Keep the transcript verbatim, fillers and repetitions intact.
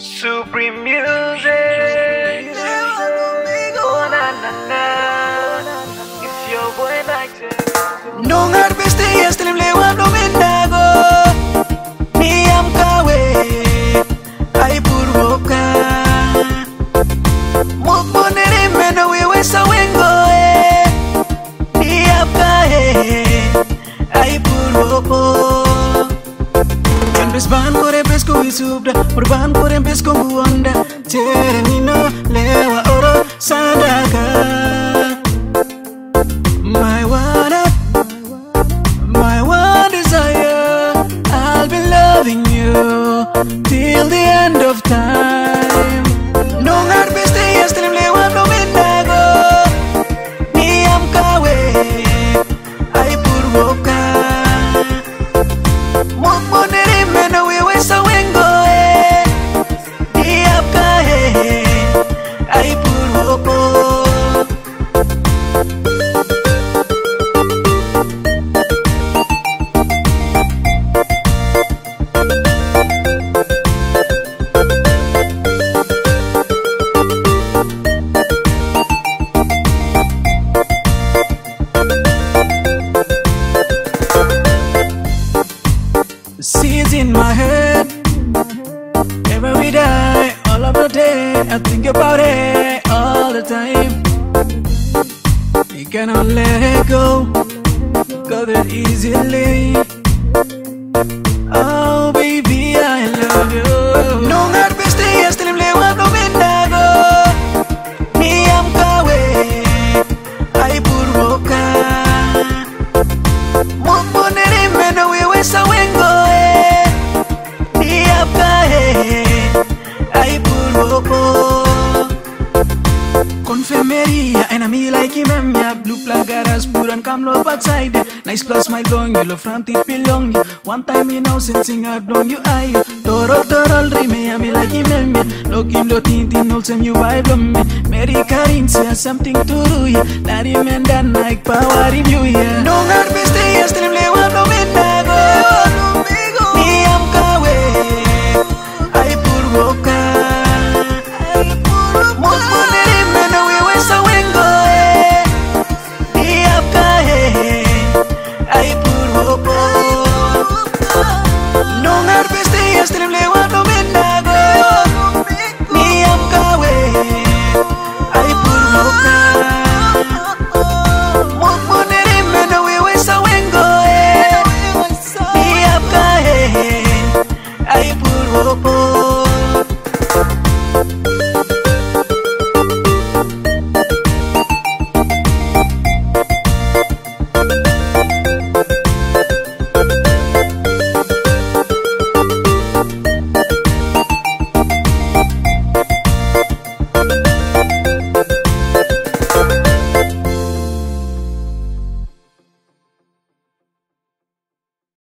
Supreme Music, oh, na, na, na. It's your boy Nigel. Non harveste yesterday, wa no menago. Ni am kawe, ai purwoka. Mukmonere meno wewe sawengo e. Ni am kae, ai purwoko. Ban por empezco y subda, por ban por empezco buanda, termino lewa oro sadaka. My one, my one desire, I'll be loving you till the end of time. No harveste yesterday lewa no menago, ni am kawe, ay purwoka. Seeds in my head, every day, all of the day, I think about it all the time. You cannot let it go, got it easily. Oh baby, I love you. No harveste yesterday, lewa no menago. Ni am kawe, ai purwoka. Mukmonere meno wewe sawengo. Confirmeria, and I'm here like him and me. Blue plagaras, pure and come low outside. Nice plus my dong, you love from deep belong. One time you know, sensing I don't you eye. Toro, toro, rime, I'm here like him and me. Look him, look him, notes him, you vibe on me. Mary Carinthia, something to do ya. That him and that like power in you, yeah. No harvest, they are still lewa, no menago. Ni am kawe, ai purwoka. Oh, oh.